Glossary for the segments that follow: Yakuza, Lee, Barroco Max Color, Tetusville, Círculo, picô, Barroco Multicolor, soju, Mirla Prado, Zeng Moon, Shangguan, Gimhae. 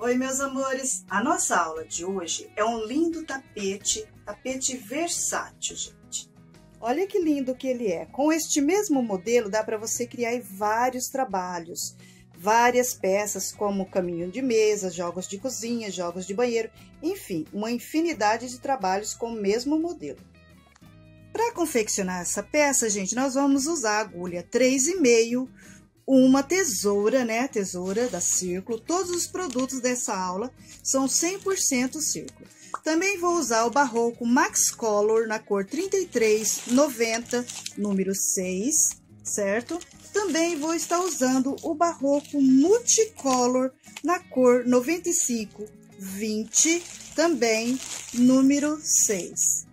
Oi, meus amores! A nossa aula de hoje é um lindo tapete versátil, gente. Olha que lindo que ele é! Com este mesmo modelo dá para você criar vários trabalhos, várias peças como caminho de mesa, jogos de cozinha, jogos de banheiro, enfim, uma infinidade de trabalhos com o mesmo modelo. Para confeccionar essa peça, gente, nós vamos usar agulha 3,5, uma tesoura, né? Tesoura da Círculo. Todos os produtos dessa aula são 100% Círculo. Também vou usar o Barroco Max Color na cor 3390, número 6, certo? Também vou estar usando o Barroco Multicolor na cor 9520, também número 6.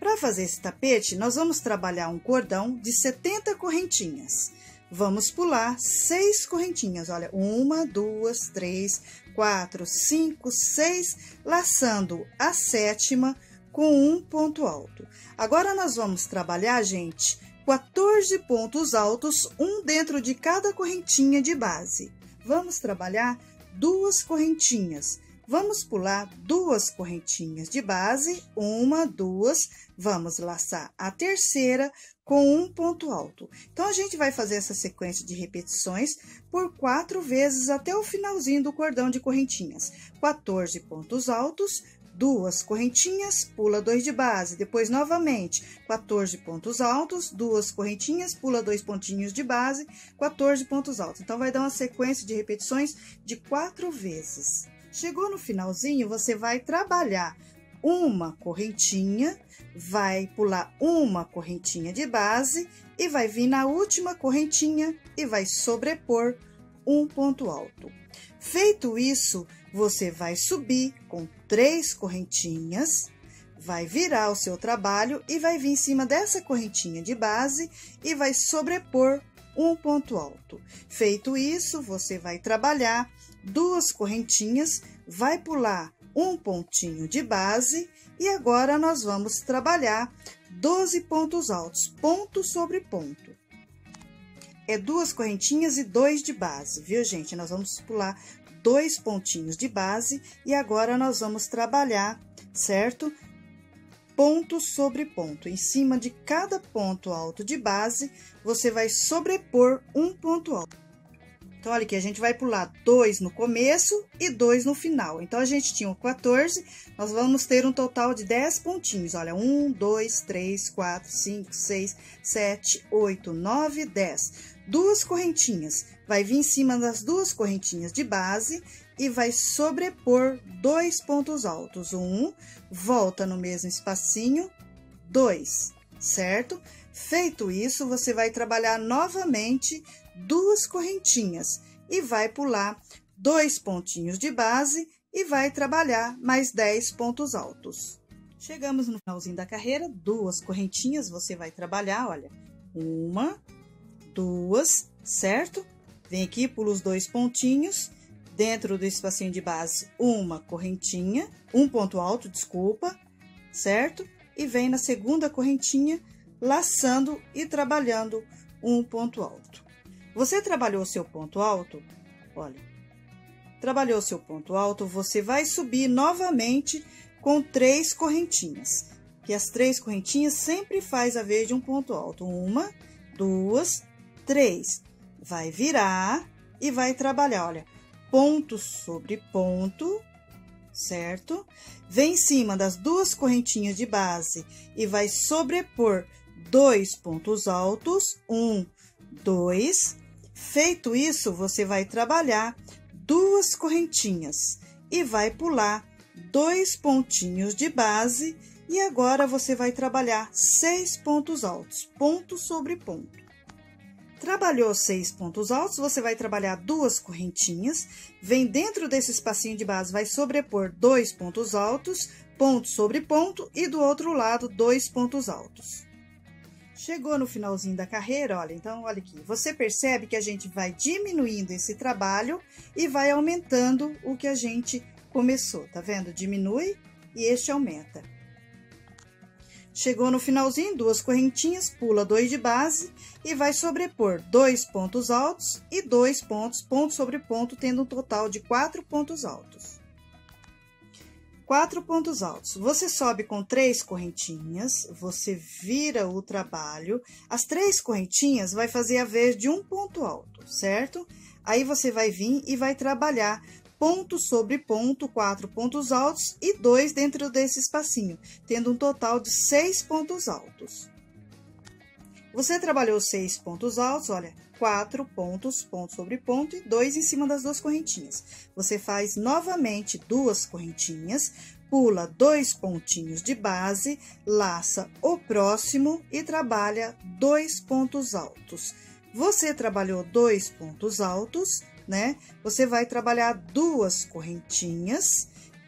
Para fazer esse tapete, nós vamos trabalhar um cordão de 70 correntinhas. Vamos pular 6 correntinhas, olha, 1, 2, 3, 4, 5, 6, laçando a 7ª com um ponto alto. Agora, nós vamos trabalhar, gente, 14 pontos altos, um dentro de cada correntinha de base. Vamos trabalhar 2 correntinhas. Vamos pular 2 correntinhas de base, 1, 2, vamos laçar a 3ª com um ponto alto. Então, a gente vai fazer essa sequência de repetições por 4 vezes até o finalzinho do cordão de correntinhas. 14 pontos altos, 2 correntinhas, pula 2 de base, depois novamente 14 pontos altos, 2 correntinhas, pula 2 pontinhos de base, 14 pontos altos. Então, vai dar uma sequência de repetições de 4 vezes. Chegou no finalzinho, você vai trabalhar uma correntinha, vai pular uma correntinha de base e vai vir na última correntinha e vai sobrepor um ponto alto. Feito isso, você vai subir com 3 correntinhas, vai virar o seu trabalho e vai vir em cima dessa correntinha de base e vai sobrepor um ponto alto. Feito isso, você vai trabalhar 2 correntinhas, vai pular um pontinho de base e agora nós vamos trabalhar 12 pontos altos, ponto sobre ponto. É 2 correntinhas e 2 de base, viu, gente? Nós vamos pular 2 pontinhos de base e agora nós vamos trabalhar, certo? Ponto sobre ponto. Em cima de cada ponto alto de base, você vai sobrepor um ponto alto. Então, olha aqui, a gente vai pular 2 no começo e 2 no final. Então, a gente tinha 14, nós vamos ter um total de 10 pontinhos. Olha, 1, 2, 3, 4, 5, 6, 7, 8, 9, 10. 2 correntinhas. Vai vir em cima das 2 correntinhas de base e vai sobrepor 2 pontos altos. 1, volta no mesmo espacinho, 2, certo? Feito isso, você vai trabalhar novamente 2 correntinhas e vai pular 2 pontinhos de base e vai trabalhar mais 10 pontos altos. Chegamos no finalzinho da carreira, 2 correntinhas, você vai trabalhar, olha, 1, 2, certo? Vem aqui, pula os 2 pontinhos. Dentro do espacinho de base, uma correntinha, um ponto alto, desculpa, certo? E vem na segunda correntinha, laçando e trabalhando um ponto alto. Você trabalhou o seu ponto alto? Olha, trabalhou o seu ponto alto, você vai subir novamente com 3 correntinhas. Que as 3 correntinhas sempre faz a vez de um ponto alto. 1, 2, 3. Vai virar e vai trabalhar, olha. Ponto sobre ponto, certo? Vem em cima das 2 correntinhas de base e vai sobrepor 2 pontos altos, 1, 2. Feito isso, você vai trabalhar 2 correntinhas e vai pular 2 pontinhos de base e agora você vai trabalhar 6 pontos altos, ponto sobre ponto. Trabalhou 6 pontos altos, você vai trabalhar 2 correntinhas, vem dentro desse espacinho de base, vai sobrepor 2 pontos altos, ponto sobre ponto, e do outro lado, 2 pontos altos. Chegou no finalzinho da carreira, olha, então, olha aqui, você percebe que a gente vai diminuindo esse trabalho e vai aumentando o que a gente começou, tá vendo? Diminui e este aumenta. Chegou no finalzinho, duas correntinhas, pula 2 de base e vai sobrepor 2 pontos altos e 2 pontos, ponto sobre ponto, tendo um total de 4 pontos altos. 4 pontos altos. Você sobe com 3 correntinhas, você vira o trabalho. As 3 correntinhas vai fazer a vez de um ponto alto, certo? Aí você vai vir e vai trabalhar ponto sobre ponto, 4 pontos altos e 2 dentro desse espacinho, tendo um total de 6 pontos altos. Você trabalhou 6 pontos altos, olha, 4 pontos, ponto sobre ponto e 2 em cima das duas correntinhas. Você faz novamente 2 correntinhas, pula 2 pontinhos de base, laça o próximo e trabalha 2 pontos altos. Você trabalhou 2 pontos altos, né? Você vai trabalhar 2 correntinhas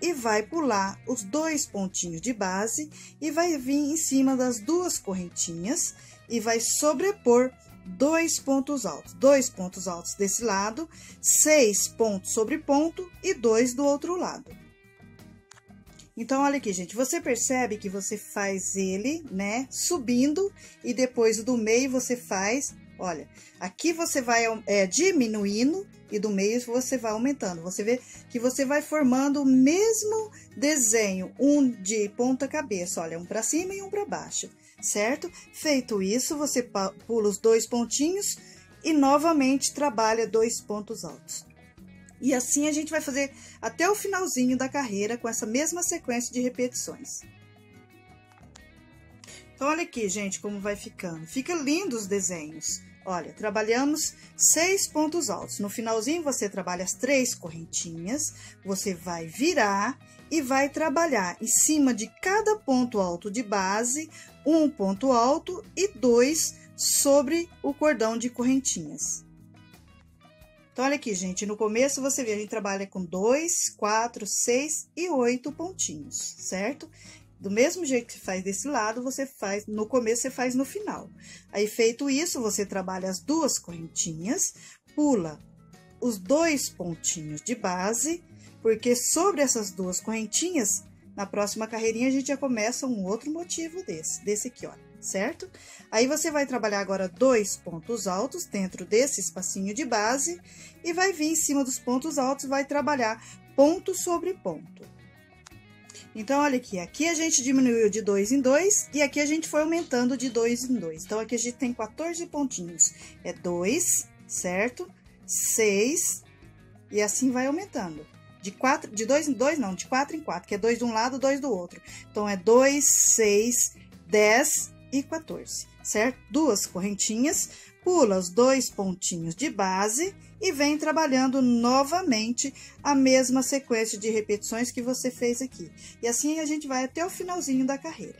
e vai pular os 2 pontinhos de base e vai vir em cima das 2 correntinhas e vai sobrepor 2 pontos altos. 2 pontos altos desse lado, 6 pontos sobre ponto e 2 do outro lado. Então, olha aqui, gente, você percebe que você faz ele, né, subindo e depois do meio você faz... Olha, aqui você vai diminuindo e do meio você vai aumentando. Você vê que você vai formando o mesmo desenho, um de ponta cabeça, olha, um para cima e um para baixo, certo? Feito isso, você pula os 2 pontinhos e novamente trabalha 2 pontos altos. E assim a gente vai fazer até o finalzinho da carreira com essa mesma sequência de repetições. Então, olha aqui, gente, como vai ficando. Fica lindo os desenhos. Olha, trabalhamos 6 pontos altos. No finalzinho, você trabalha as 3 correntinhas, você vai virar e vai trabalhar em cima de cada ponto alto de base, um ponto alto e 2 sobre o cordão de correntinhas. Então, olha aqui, gente, no começo você vê, a gente trabalha com 2, 4, 6 e 8 pontinhos, certo? Do mesmo jeito que você faz desse lado, você faz no começo, você faz no final. Aí, feito isso, você trabalha as 2 correntinhas, pula os 2 pontinhos de base, porque sobre essas 2 correntinhas, na próxima carreirinha, a gente já começa um outro motivo desse aqui, ó, certo? Aí, você vai trabalhar agora 2 pontos altos dentro desse espacinho de base e vai vir em cima dos pontos altos, vai trabalhar ponto sobre ponto. Então, olha aqui a gente diminuiu de 2 em 2 e aqui a gente foi aumentando de 2 em 2. Então, aqui a gente tem 14 pontinhos. É 2, certo? 6 e assim vai aumentando. De 2 em 2 não, de 4 em 4, que é 2 de um lado, 2 do outro. Então, é 2, 6, 10 e 14, certo? 2 correntinhas, pula os 2 pontinhos de base e vem trabalhando novamente a mesma sequência de repetições que você fez aqui. E assim a gente vai até o finalzinho da carreira.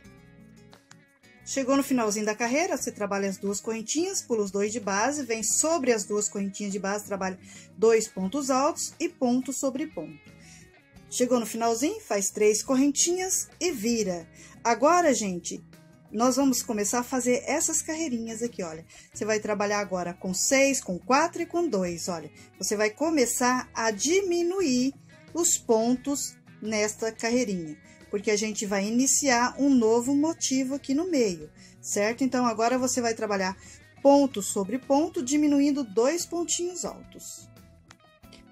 Chegou no finalzinho da carreira, você trabalha as 2 correntinhas, pula os 2 de base, vem sobre as 2 correntinhas de base, trabalha 2 pontos altos e ponto sobre ponto. Chegou no finalzinho, faz 3 correntinhas e vira. Agora, gente, nós vamos começar a fazer essas carreirinhas aqui, olha. Você vai trabalhar agora com 6, com 4 e com 2, olha. Você vai começar a diminuir os pontos nesta carreirinha, porque a gente vai iniciar um novo motivo aqui no meio, certo? Então, agora você vai trabalhar ponto sobre ponto, diminuindo 2 pontinhos altos.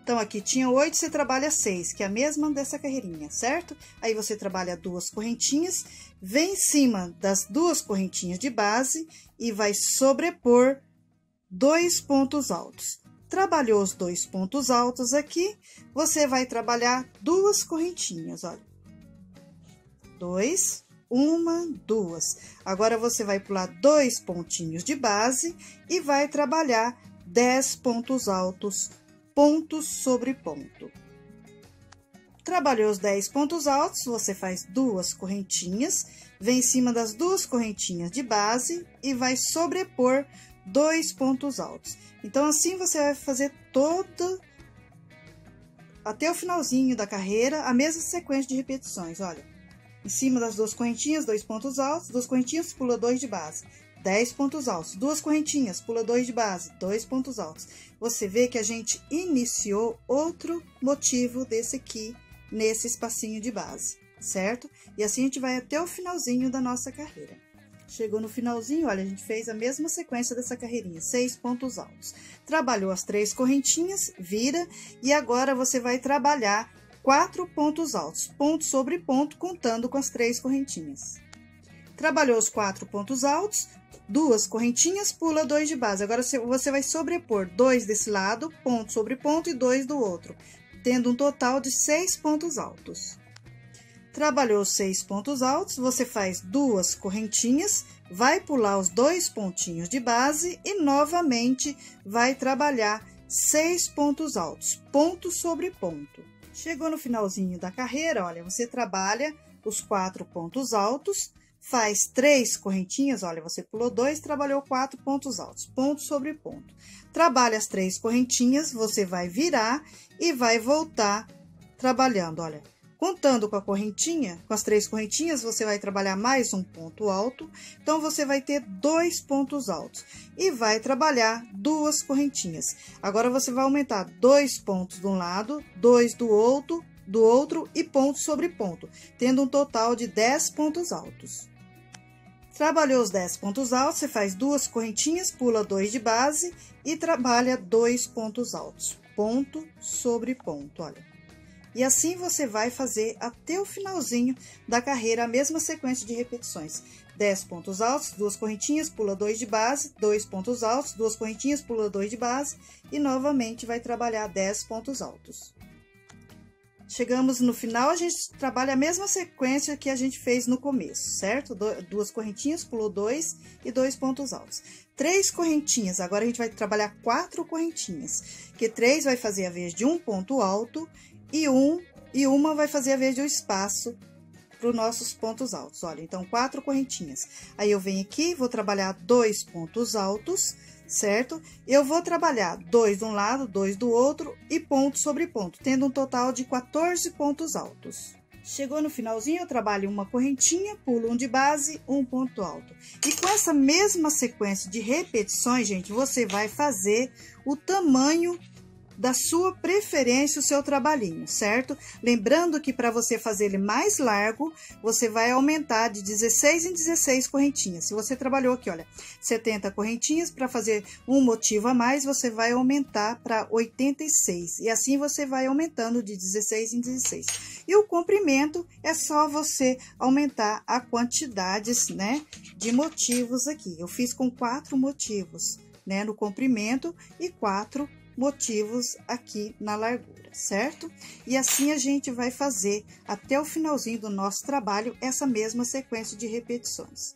Então, aqui tinha 8, você trabalha 6, que é a mesma dessa carreirinha, certo? Aí, você trabalha 2 correntinhas, vem em cima das 2 correntinhas de base e vai sobrepor 2 pontos altos. Trabalhou os 2 pontos altos aqui, você vai trabalhar 2 correntinhas, olha. 2, 1, 2. Agora, você vai pular 2 pontinhos de base e vai trabalhar 10 pontos altos, ponto sobre ponto. Trabalhou os 10 pontos altos, você faz 2 correntinhas, vem em cima das 2 correntinhas de base e vai sobrepor 2 pontos altos. Então, assim você vai fazer todo até o finalzinho da carreira, a mesma sequência de repetições, olha. Em cima das 2 correntinhas, 2 pontos altos, 2 correntinhas, pula 2 de base. 10 pontos altos, 2 correntinhas, pula 2 de base, 2 pontos altos. Você vê que a gente iniciou outro motivo desse aqui, nesse espacinho de base, certo? E assim a gente vai até o finalzinho da nossa carreira. Chegou no finalzinho, olha, a gente fez a mesma sequência dessa carreirinha, 6 pontos altos. Trabalhou as 3 correntinhas, vira, e agora você vai trabalhar 4 pontos altos, ponto sobre ponto, contando com as 3 correntinhas. Trabalhou os 4 pontos altos, 2 correntinhas, pula 2 de base. Agora, você vai sobrepor 2 desse lado, ponto sobre ponto, e 2 do outro, tendo um total de 6 pontos altos. Trabalhou os 6 pontos altos, você faz 2 correntinhas, vai pular os 2 pontinhos de base e, novamente, vai trabalhar 6 pontos altos, ponto sobre ponto. Chegou no finalzinho da carreira, olha, você trabalha os 4 pontos altos, faz 3 correntinhas, olha, você pulou 2, trabalhou 4 pontos altos, ponto sobre ponto. Trabalha as 3 correntinhas, você vai virar e vai voltar trabalhando, olha. Contando com a correntinha, com as 3 correntinhas, você vai trabalhar mais um ponto alto, então você vai ter 2 pontos altos e vai trabalhar 2 correntinhas. Agora, você vai aumentar 2 pontos de um lado, 2 do outro e ponto sobre ponto, tendo um total de 10 pontos altos. Trabalhou os 10 pontos altos, você faz 2 correntinhas, pula 2 de base e trabalha 2 pontos altos, ponto sobre ponto, olha. E assim você vai fazer até o finalzinho da carreira a mesma sequência de repetições. 10 pontos altos, 2 correntinhas, pula 2 de base, 2 pontos altos, 2 correntinhas, pula 2 de base e novamente vai trabalhar 10 pontos altos. Chegamos no final, a gente trabalha a mesma sequência que a gente fez no começo, certo? 2 correntinhas, pulou 2 e 2 pontos altos. 3 correntinhas, agora a gente vai trabalhar 4 correntinhas, que 3 vai fazer a vez de um ponto alto e uma vai fazer a vez de um espaço para os nossos pontos altos. Olha, então, 4 correntinhas. Aí, eu venho aqui, vou trabalhar 2 pontos altos, certo? Eu vou trabalhar 2 de um lado, 2 do outro e ponto sobre ponto, tendo um total de 14 pontos altos. Chegou no finalzinho, eu trabalho uma correntinha, pulo um de base, um ponto alto. E com essa mesma sequência de repetições, gente, você vai fazer o tamanho da sua preferência, o seu trabalhinho, certo? Lembrando que para você fazer ele mais largo, você vai aumentar de 16 em 16 correntinhas. Se você trabalhou aqui, olha, 70 correntinhas, para fazer um motivo a mais, você vai aumentar para 86. E assim você vai aumentando de 16 em 16. E o comprimento é só você aumentar a quantidade, né, de motivos aqui. Eu fiz com 4 motivos, né, no comprimento e 4 motivos aqui na largura, certo? E assim a gente vai fazer até o finalzinho do nosso trabalho essa mesma sequência de repetições.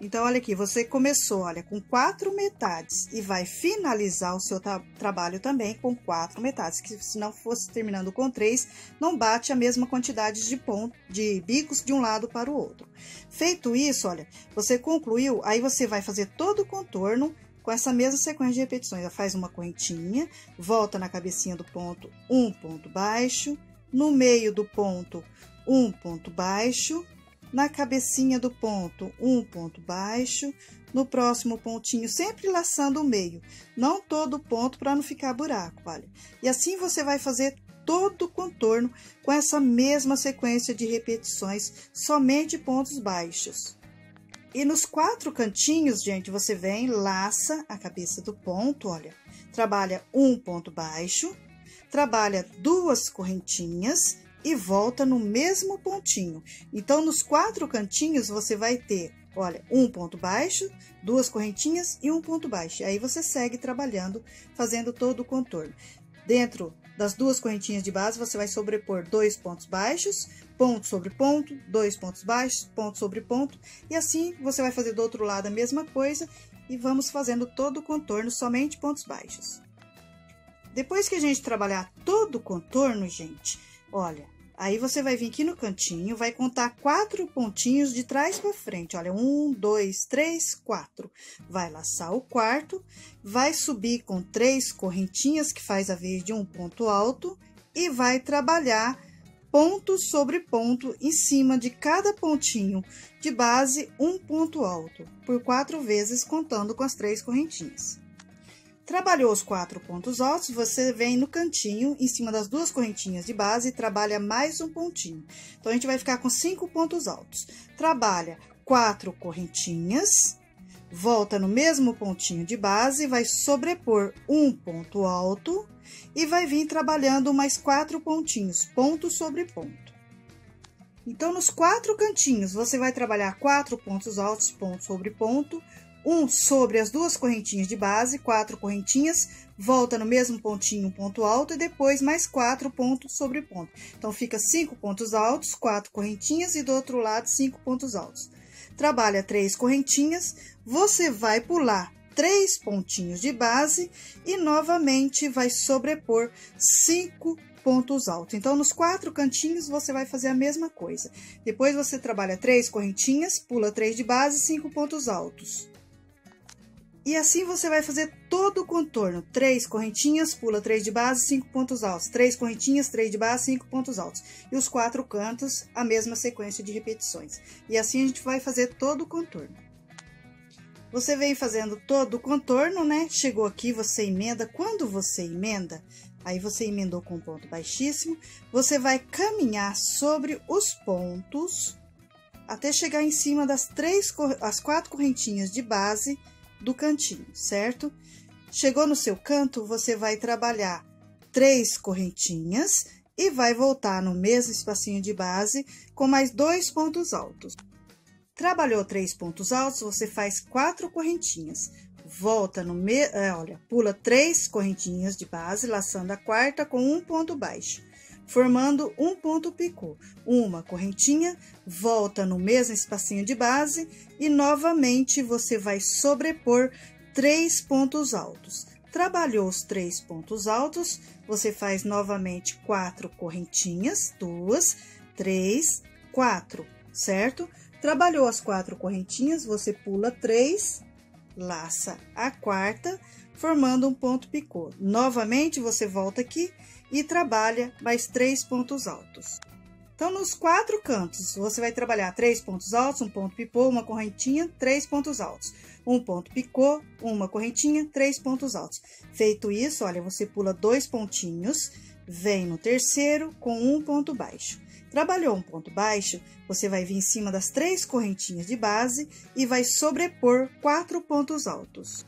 Então, olha aqui, você começou, olha, com 4 metades e vai finalizar o seu trabalho também com 4 metades, que se não fosse terminando com 3, não bate a mesma quantidade de pontos, de bicos de um lado para o outro. Feito isso, olha, você concluiu, aí você vai fazer todo o contorno com essa mesma sequência de repetições. Ela faz uma correntinha, volta na cabecinha do ponto, um ponto baixo, no meio do ponto, um ponto baixo, na cabecinha do ponto, um ponto baixo, no próximo pontinho, sempre laçando o meio, não todo ponto para não ficar buraco, olha. E assim você vai fazer todo o contorno com essa mesma sequência de repetições, somente pontos baixos. E nos 4 cantinhos, gente, você vem, laça a cabeça do ponto, olha, trabalha um ponto baixo, trabalha 2 correntinhas e volta no mesmo pontinho. Então, nos 4 cantinhos, você vai ter, olha, um ponto baixo, 2 correntinhas e um ponto baixo. Aí, você segue trabalhando, fazendo todo o contorno. Dentro das 2 correntinhas de base, você vai sobrepor 2 pontos baixos, ponto sobre ponto, 2 pontos baixos, ponto sobre ponto, e assim você vai fazer do outro lado a mesma coisa e vamos fazendo todo o contorno, somente pontos baixos. Depois que a gente trabalhar todo o contorno, gente, olha, aí você vai vir aqui no cantinho, vai contar 4 pontinhos de trás para frente, olha, 1, 2, 3, 4. Vai laçar o 4º, vai subir com 3 correntinhas, que faz a vez de um ponto alto, e vai trabalhar ponto sobre ponto em cima de cada pontinho de base, um ponto alto, por 4 vezes, contando com as 3 correntinhas. Trabalhou os 4 pontos altos, você vem no cantinho, em cima das 2 correntinhas de base, e trabalha mais um pontinho. Então, a gente vai ficar com 5 pontos altos. Trabalha 4 correntinhas, volta no mesmo pontinho de base, vai sobrepor um ponto alto e vai vir trabalhando mais 4 pontinhos, ponto sobre ponto. Então, nos 4 cantinhos, você vai trabalhar 4 pontos altos, ponto sobre ponto, um sobre as 2 correntinhas de base, 4 correntinhas, volta no mesmo pontinho, um ponto alto, e depois mais 4 pontos sobre ponto. Então, fica 5 pontos altos, 4 correntinhas e do outro lado 5 pontos altos. Trabalha 3 correntinhas, você vai pular 3 pontinhos de base e novamente vai sobrepor 5 pontos altos. Então, nos 4 cantinhos, você vai fazer a mesma coisa. Depois, você trabalha 3 correntinhas, pula 3 de base, 5 pontos altos. E assim, você vai fazer todo o contorno. 3 correntinhas, pula 3 de base, 5 pontos altos. 3 correntinhas, 3 de base, 5 pontos altos. E os 4 cantos, a mesma sequência de repetições. E assim, a gente vai fazer todo o contorno. Você vem fazendo todo o contorno, né? Chegou aqui, você emenda. Quando você emenda, aí você emendou com um ponto baixíssimo, você vai caminhar sobre os pontos até chegar em cima das as 4 correntinhas de base do cantinho, certo? Chegou no seu canto, você vai trabalhar 3 correntinhas e vai voltar no mesmo espacinho de base com mais 2 pontos altos. Trabalhou 3 pontos altos, você faz 4 correntinhas, volta no pula 3 correntinhas de base, laçando a 4ª com um ponto baixo, formando um ponto picô. Uma correntinha, volta no mesmo espacinho de base e novamente você vai sobrepor 3 pontos altos. Trabalhou os 3 pontos altos, você faz novamente 4 correntinhas, 2, 3, 4, certo? Trabalhou as 4 correntinhas, você pula 3, laça a 4ª, formando um ponto picô. Novamente, você volta aqui e trabalha mais 3 pontos altos. Então, nos 4 cantos, você vai trabalhar 3 pontos altos, um ponto picô, uma correntinha, 3 pontos altos. Um ponto picô, uma correntinha, 3 pontos altos. Feito isso, olha, você pula 2 pontinhos, vem no terceiro com um ponto baixo. Trabalhou um ponto baixo, você vai vir em cima das 3 correntinhas de base e vai sobrepor 4 pontos altos.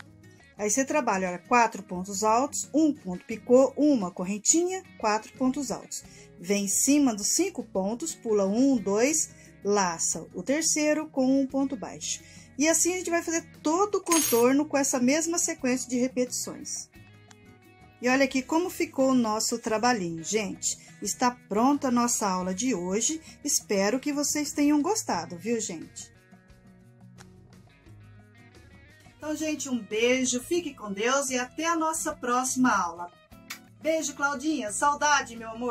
Aí, você trabalha, olha, 4 pontos altos, um ponto picô, uma correntinha, 4 pontos altos. Vem em cima dos 5 pontos, pula 1, 2, laça o terceiro com um ponto baixo. E assim, a gente vai fazer todo o contorno com essa mesma sequência de repetições. E olha aqui como ficou o nosso trabalhinho, gente. Está pronta a nossa aula de hoje. Espero que vocês tenham gostado, viu, gente? Então, gente, um beijo, fique com Deus e até a nossa próxima aula. Beijo, Claudinha. Saudade, meu amor.